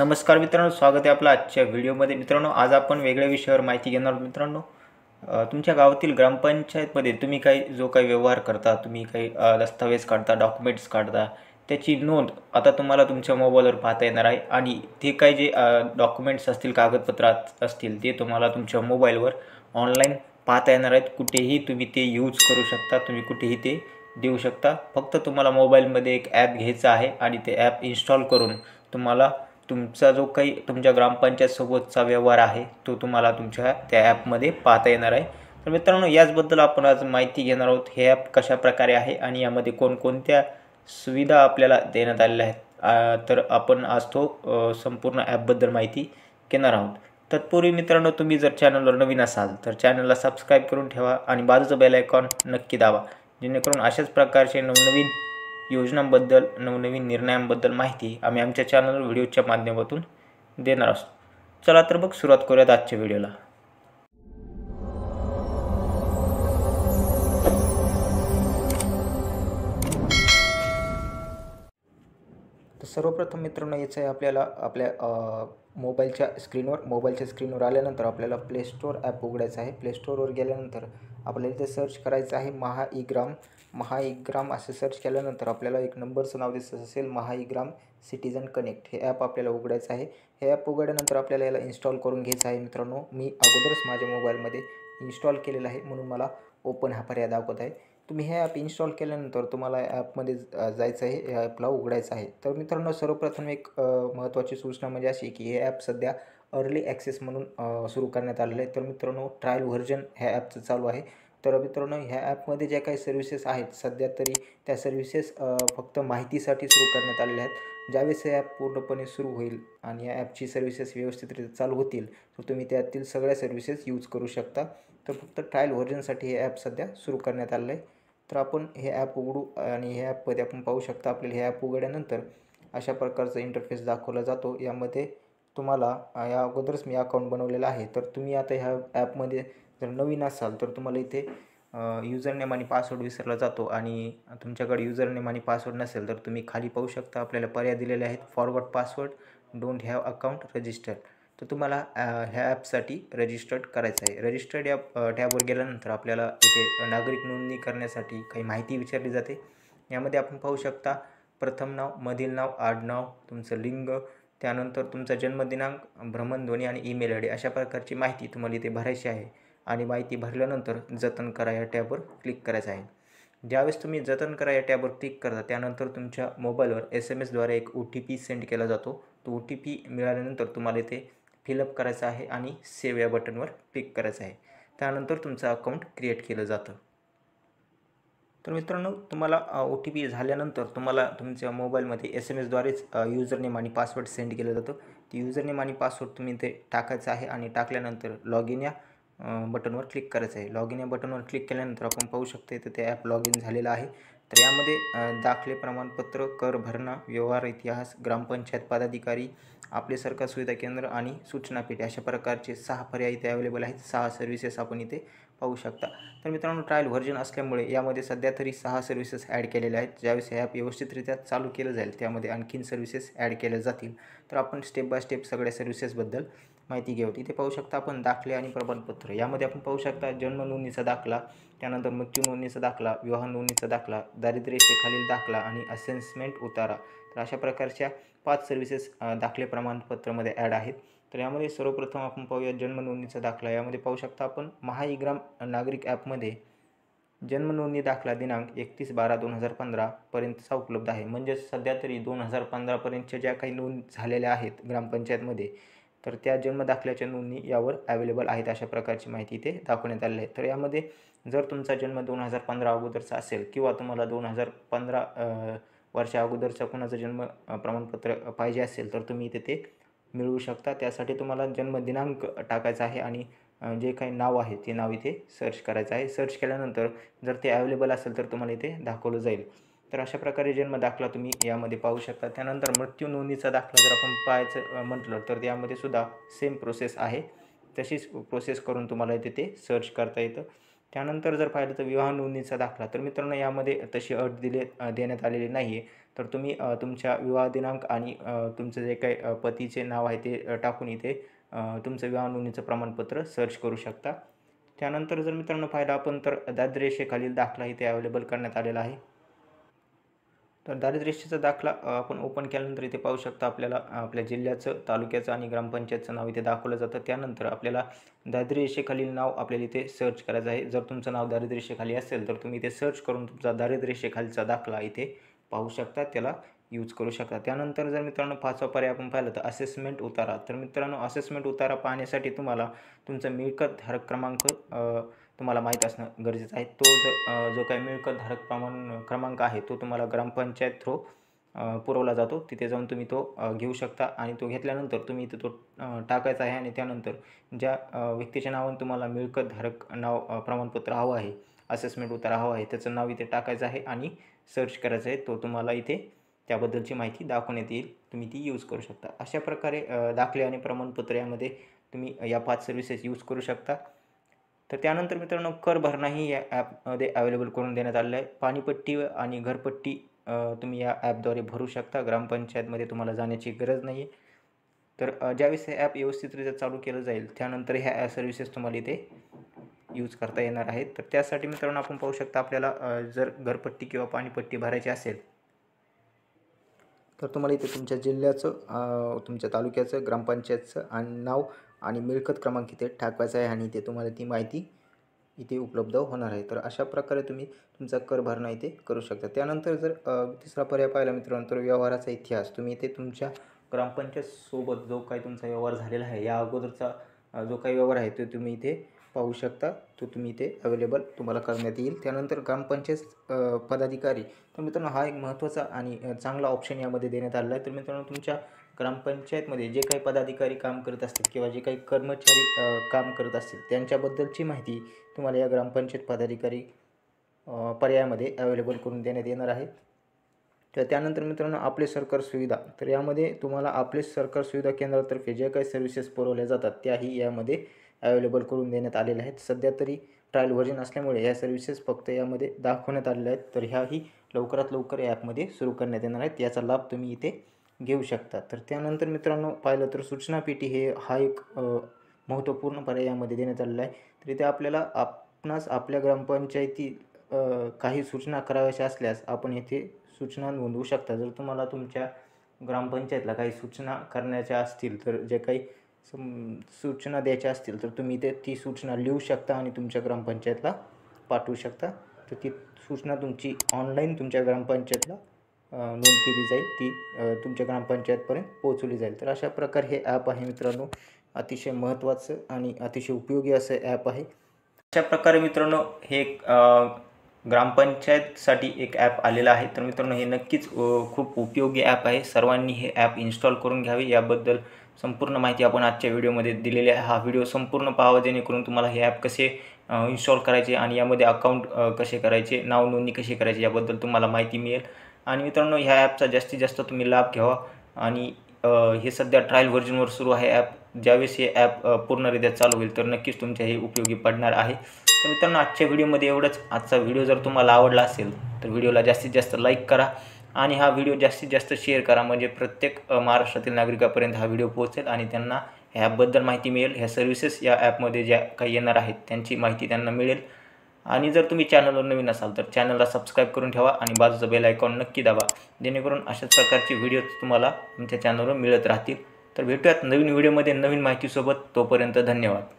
नमस्कार मित्रांनो, स्वागत आहे आपला आजच्या व्हिडिओमध्ये। मित्रांनो, आज आपण वेगळ्या विषयावर माहिती घेणार आहोत। मित्रांनो, तुमच्या गावातील ग्रामपंचायतमध्ये तुम्ही काही जो काही व्यवहार करता, तुम्ही काही दस्तावेज काढता, डॉक्युमेंट्स काढता, त्याची नोंद आता तुम्हाला तुमच्या मोबाईलवर पाहता येणार आहे। आणि ते काही जे डॉक्युमेंट्स असतील, कागदपत्रात असतील, ते तुम्हाला तुमच्या मोबाईलवर ऑनलाइन पाहता येणार आहेत। कुठेही तुम्ही ते यूज करू शकता, तुम्ही कुठेही ते देऊ शकता। फक्त तुम्हाला मोबाईलमध्ये एक ॲप घ्यायचा आहे आणि ते ॲप इन्स्टॉल करून तुम्हाला तुमचा जो काही तुमच्या ग्रामपंचायत सोबतचा व्यवहार आहे तो तुम्हाला तुमच्या त्या ॲपमध्ये पाहता येणार आहे। तर मित्रांनो, याचबद्दल आपण आज माहिती घेणार आहोत। हे ॲप कशा प्रकारे आहे आणि यामध्ये कोणकोणत्या सुविधा आपल्याला देण्यात आलेल्या आहेत, तर आपण आज तो संपूर्ण ॲपबद्दल माहिती घेणार आहोत। तत्पूर्वी मित्रांनो, तुम्ही जर चॅनलवर नवीन असाल तर चॅनलला सबस्क्राईब करून ठेवा आणि बाजूचं बेल आयकॉन नक्की दाबा, जेणेकरून अशाच प्रकारचे नवनवीन योजनांबद्दल, नवनवीन निर्णयांबद्दल माहिती आम्ही आमच्या चॅनलवर व्हिडिओच्या माध्यमातून देणार असतो। चला तर मग सुरुवात करूयात आजच्या व्हिडिओला। तर सर्वप्रथम मित्रांनो, याचं आहे आपल्याला आपल्या मोबाईलच्या स्क्रीनवर आल्यानंतर आपल्याला प्ले स्टोअर ॲप उघडायचं आहे। प्ले स्टोअरवर गेल्यानंतर आपल्याला इथे सर्च करायचं आहे महाईग्राम असे सर्च केल्यानंतर आपल्याला एक नंबरचं नाव दिसत असेल, महाईग्राम सिटिझन कनेक्ट हे ॲप आपल्याला उघडायचं आहे। हे ॲप उघडल्यानंतर आपल्याला याला इन्स्टॉल करून घ्यायचं आहे। मित्रांनो, मी अगोदरच माझ्या मोबाईलमध्ये इन्स्टॉल केलेलं आहे म्हणून मला ओपन हा पर्याय दाखवत आहे। तुम्ही हे ॲप इन्स्टॉल केल्यानंतर तुम्हाला ॲपमध्ये जायचं आहे, या ॲपला उघडायचं आहे। तर मित्रांनो, सर्वप्रथम एक महत्त्वाची सूचना म्हणजे अशी की हे ॲप सध्या अर्ली ॲक्सेस म्हणून सुरू करण्यात आलेलं आहे। तर मित्रांनो, ट्रायल व्हर्जन ह्या ॲपचं चालू आहे। तर मित्रांनो, ह्या ॲपमध्ये ज्या काही सर्व्हिसेस आहेत सध्या तरी त्या सर्व्हिसेस फक्त माहितीसाठी सुरू करण्यात आलेल्या आहेत। ज्यावेळेस हे ॲप पूर्णपणे सुरू होईल आणि या ॲपची सर्व्हिसेस व्यवस्थितरित्या चालू होतील तर तुम्ही त्यातील सगळ्या सर्व्हिसेस यूज करू शकता। तर फक्त ट्रायल व्हर्जनसाठी हे ॲप सध्या सुरू करण्यात आलेलं आहे। तर आपण हे ॲप उघडू आणि हे ॲपमध्ये आपण पाहू शकता, आपल्याला हे ॲप उघडल्यानंतर अशा प्रकारचा इंटरफेस दाखवला जातो। यामध्ये तुम्हाला या अगोदरच मी अकाउंट बनवलेला आहे। तर तुम्ही आता ह्या ॲपमध्ये जर नवीन असाल तर तुम्हाला इथे युजरनेम आणि पासवर्ड विसरला जातो, आणि तुमच्याकडे युजरनेम आणि पासवर्ड नसेल तर तुम्ही खाली पाहू शकता, आपल्याला पर्याय दिलेले आहेत, forward password, don't have account, registered. तर तुम्हाला ह्या ॲपसाठी रजिस्टर्ड करायचं आहे। रजिस्टर्ड या टॅबवर गेल्यानंतर आपल्याला इथे नागरिक नोंदणी करण्यासाठी काही माहिती विचारली जाते। यामध्ये आपण पाहू शकता, प्रथम नाव, मधील नाव, आडनाव, तुमचं लिंग, त्यानंतर तुमचा जन्मदिनांक, भ्रमणध्वनी आणि ईमेल आयडी अशा प्रकारची माहिती तुम्हाला इथे भरायची आहे। आणि माहिती भरल्यानंतर जतन करा या टॅबवर क्लिक करायचं आहे। ज्यावेळेस तुम्ही जतन करा या टॅबवर क्लिक करता त्यानंतर तुमच्या मोबाईलवर SMS द्वारे एक OTP सेंड केला जातो। तो OTP मिळाल्यानंतर तुम्हाला इथे फिलअप करायचं आहे आणि सेव्ह या बटनवर क्लिक करायचं आहे। त्यानंतर तुमचं अकाउंट क्रिएट केलं जातं। तर मित्रांनो, तुम्हाला OTP झाल्यानंतर तुम्हाला तुमच्या मोबाईलमध्ये SMS द्वारेच युजरनेम आणि पासवर्ड सेंड केलं जातं। ते युजरनेम आणि पासवर्ड तुम्ही ते टाकायचं आहे आणि टाकल्यानंतर लॉग इन या बटनवर क्लिक करायचं आहे। लॉग इन या बटनवर क्लिक केल्यानंतर आपण पाहू शकतो इथे ते ॲप लॉग इन झालेलं आहे। तर यामध्ये दाखले, प्रमाणपत्र, कर भरणा, व्यवहार इतिहास, ग्रामपंचायत पदाधिकारी, आपले सरकार सुविधा केंद्र आणि सूचनापीठ अशा प्रकारचे 6 पर्याय इथे अवेलेबल आहेत। 6 सर्व्हिसेस आपण इथे पाहू शकता। तर मित्रांनो, ट्रायल व्हर्जन असल्यामुळे यामध्ये सध्या तरी 6 सर्व्हिसेस ॲड केलेल्या आहेत। ज्यावेळेस हे ॲप व्यवस्थितरित्या चालू केलं जाईल त्यामध्ये आणखीन सर्व्हिसेस ॲड केल्या जातील। तर आपण स्टेप बाय स्टेप सगळ्या सर्व्हिसेसबद्दल माहिती घेऊयात। इथे पाहू शकता आपण दाखले आणि प्रमाणपत्र, यामध्ये आपण पाहू शकता जन्म नोंदणीचा दाखला, त्यानंतर मृत्यू नोंदणीचा दाखला, विवाह नोंदणीचा दाखला, दारिद्र्यरेषेखालील दाखला आणि असेसमेंट उतारा। तर अशा प्रकारच्या 5 सर्व्हिसेस दाखले प्रमाणपत्रामध्ये ॲड आहेत। तर यामध्ये सर्वप्रथम आपण पाहूया जन्म नोंदणीचा दाखला। यामध्ये पाहू शकता आपण महाईग्राम नागरिक ॲपमध्ये जन्म नोंदणी दाखला दिनांक 31/12/2015पर्यंतचा उपलब्ध आहे। म्हणजे सध्या तरी 2015पर्यंतच्या ज्या काही नोंद झालेल्या आहेत ग्रामपंचायतमध्ये तर त्या जन्म दाखल्याच्या नोंदणी यावर अवेलेबल आहेत। अशा प्रकारची माहिती इथे दाखवण्यात आलेली आहे। तर यामध्ये जर तुमचा जन्म 2015 अगोदरचा असेल किंवा तुम्हाला 2015 वर्षा अगोदरचा कोणाचा जन्म प्रमाणपत्र पाहिजे असेल तर तुम्ही इथे ते मिळवू शकता। त्यासाठी तुम्हाला जन्मदिनांक टाकायचा आहे आणि जे काही नाव आहे ते नाव इथे सर्च करायचं आहे। सर्च केल्यानंतर जर ते अवेलेबल असेल तर तुम्हाला इथे दाखवलं जाईल। तर अशा प्रकारे जन्म दाखला तुम्ही यामध्ये पाहू शकता। त्यानंतर मृत्यू नोंदणीचा दाखला जर आपण पाहायचं म्हटलं तर यामध्ये सुद्धा सेम प्रोसेस आहे, तशीच प्रोसेस करून तुम्हाला इथे ते सर्च करता येतं। त्यानंतर जर पाहिलं तर विवाह नोंदणीचा दाखला, तर मित्रांनो यामध्ये तशी अट देण्यात आलेली नाही आहे। तर तुम्ही तुमच्या विवाह दिनांक आणि तुमचं जे काही पतीचे नाव आहे ते टाकून इथे तुमचं विवाह नोंदणीचं प्रमाणपत्र सर्च करू शकता। त्यानंतर जर मित्रांनो पाहिलं आपण तर दारिद्र्यरेषेखालील दाखला इथे अवेलेबल करण्यात आलेला आहे। तर दारिद्र्यरेषेचा दाखला आपण ओपन केल्यानंतर इथे पाहू शकता आपल्याला आपल्या जिल्ह्याचं, तालुक्याचं आणि ग्रामपंचायतचं नाव इथे दाखवलं जातं। त्यानंतर आपल्याला दारिद्र्यरेषेखालील नाव आपल्याला इथे सर्च करायचं आहे। जर तुमचं नाव दारिद्र्यरेषेखाली असेल तर तुम्ही इथे सर्च करून तुमचा दारिद्र्यरेषेखालीलचा दाखला इथे पाहू शकता, त्याला यूज करू शकता। त्यानंतर जर मित्रांनो पाचवा पर्याय आपण पाहिलं तर असेसमेंट उतारा। तर मित्रांनो असेसमेंट उतारा पाहण्यासाठी तुम्हाला तुमचा मिळकतधारक क्रमांक तुम्हाला माहीत असणं गरजेचं आहे। तो जो काही मिळकतधारक क्रमांक आहे तो तुम्हाला ग्रामपंचायत थ्रू पुरवला जातो, तिथे जाऊन तुम्ही तो घेऊ शकता आणि तो घेतल्यानंतर तुम्ही इथे तो टाकायचा आहे। आणि त्यानंतर ज्या व्यक्तीच्या नावाने तुम्हाला मिळकतधारक नाव प्रमाणपत्र हवं आहे, असेसमेंट उतारा हवा आहे, त्याचं नाव इथे टाकायचं आहे आणि सर्च करायचं आहे। तो तुम्हाला इथे त्याबद्दलची माहिती दाखवण्यात येईल, तुम्ही ती यूज करू शकता। अशा प्रकारे दाखले आणि प्रमाणपत्र यामध्ये तुम्ही या 5 सर्व्हिसेस यूज करू शकता। तर त्यानंतर मित्रांनो कर भरणाही या ॲपमध्ये अवेलेबल करून देण्यात आलेलं आहे। पाणीपट्टी आणि घरपट्टी तुम्ही या ॲपद्वारे भरू शकता, ग्रामपंचायतमध्ये तुम्हाला जाण्याची गरज नाही आहे। तर ज्यावेळेस हे ॲप व्यवस्थितरित्या चालू केलं जाईल त्यानंतर ह्या सर्व्हिसेस तुम्हाला इथे यूज करता येणार आहेत। तर त्यासाठी मित्रांनो आपण पाहू शकता आपल्याला जर घरपट्टी किंवा पाणीपट्टी भरायची असेल तर तुम्हाला इथे तुमच्या जिल्ह्याचं, तुमच्या तालुक्याचं, ग्रामपंचायतचं आणि नाव आणि मिळकत क्रमांक इथे टाकवायचा आहे आणि इथे तुम्हाला ती माहिती इथे उपलब्ध होणार आहे। तर अशा प्रकारे तुम्ही तुमचा कर भरणा इथे करू शकता। त्यानंतर जर तिसरा पर्याय पाहिला मित्रांनो तर व्यवहाराचा इतिहास, तुम्ही इथे तुमच्या ग्रामपंचायतसोबत जो काही तुमचा व्यवहार झालेला आहे या अगोदरचा जो काही व्यवहार आहे तो तुम्ही इथे पाहू शकता, तो तुम्ही इथे अवेलेबल तुम्हाला करण्यात येईल। त्यानंतर ग्रामपंचायत पदाधिकारी, तर मित्रांनो हा एक महत्त्वाचा आणि चांगला ऑप्शन यामध्ये देण्यात आलेला आहे। तर मित्रांनो तुमच्या ग्रामपंचायतमध्ये जे काही पदाधिकारी काम करत असतील किंवा जे काही कर्मचारी काम करत असतील त्यांच्याबद्दलची माहिती तुम्हाला या ग्रामपंचायत पदाधिकारी पर्यायामध्ये अवेलेबल करून देण्यात येणार आहे। तर त्यानंतर मित्रांनो आपले सरकार सुविधा, तर यामध्ये तुम्हाला आपले सरकार सुविधा केंद्रातर्फे जे काही सर्व्हिसेस पुरवल्या जातात त्याही यामध्ये अवेलेबल करून देण्यात आलेल्या आहेत। सध्या तरी ट्रायल व्हर्जन असल्यामुळे या सर्व्हिसेस फक्त यामध्ये दाखवण्यात आलेल्या आहेत। तर ह्याही लवकरात लवकर ॲपमध्ये सुरू करण्यात येणार आहेत, याचा लाभ तुम्ही इथे घेऊ शकता। तर त्यानंतर मित्रांनो पाहिलं तर सूचना पेटी हे हा एक महत्त्वपूर्ण पर्याय यामध्ये देण्यात आलेला आहे। तर इथे आपल्याला आपणास आपल्या ग्रामपंचायती काही सूचना कराव्याशा असल्यास आपण येथे सूचना नोंदवू शकता। जर तुम्हाला तुमच्या ग्रामपंचायतला काही सूचना करण्याच्या असतील तर जे काही सूचना द्यायच्या असतील तर तुम्ही इथे ती सूचना लिहू शकता आणि तुमच्या ग्रामपंचायतला पाठवू शकता। तर ती सूचना तुमची ऑनलाईन तुमच्या ग्रामपंचायतला नोंद केली जाईल, ती तुमच्या ग्रामपंचायतपर्यंत पोहोचवली जाईल। तर अशा प्रकारे हे ॲप आहे मित्रांनो, अतिशय महत्त्वाचं आणि अतिशय उपयोगी असं ॲप आहे। अशा प्रकारे मित्रांनो हे ग्रामपंचायतसाठी एक ॲप आलेला आहे। तर मित्रांनो हे नक्कीच खूप उपयोगी ॲप आहे, सर्वांनी हे ॲप इन्स्टॉल करून घ्यावे। याबद्दल संपूर्ण माहिती आपण आजच्या व्हिडिओमध्ये दिलेली आहे। हा व्हिडिओ संपूर्ण पाहावा जेणेकरून तुम्हाला हे ॲप कसे इन्स्टॉल करायचे आणि यामध्ये अकाउंट कसे करायचे, नाव नोंदणी कशी करायची याबद्दल तुम्हाला माहिती मिळेल। आणि मित्रांनो ह्या ॲपचा जास्तीत जास्त तुम्ही लाभ घ्यावा। आणि हे सध्या ट्रायल व्हर्जनवर सुरू आहे ॲप, ज्यावेळेस हे ॲप पूर्णरित्या चालू होईल तर नक्कीच तुमच्या हे उपयोगी पडणार आहे। तर मित्रांनो आजच्या व्हिडिओमध्ये एवढंच। आजचा व्हिडिओ जर तुम्हाला आवडला असेल तर व्हिडिओला जास्तीत जास्त लाईक करा आणि हा व्हिडिओ जास्तीत जास्त शेअर करा, म्हणजे प्रत्येक महाराष्ट्रातील नागरिकापर्यंत हा व्हिडिओ पोहोचेल आणि त्यांना ह्या ॲपबद्दल माहिती मिळेल, ह्या सर्व्हिसेस या ॲपमध्ये ज्या काही येणार आहेत त्यांची माहिती त्यांना मिळेल। आणि जर तुम्ही चॅनलवर नवीन असाल तर चॅनलला सबस्क्राईब करून ठेवा आणि बाजूचं बेल आयकॉन नक्की दाबा, जेणेकरून अशाच प्रकारचे व्हिडिओ तुम्हाला आमच्या चॅनलवर मिळत राहतील। तर भेटूयात नवीन व्हिडिओमध्ये नवीन माहितीसोबत, तोपर्यंत धन्यवाद।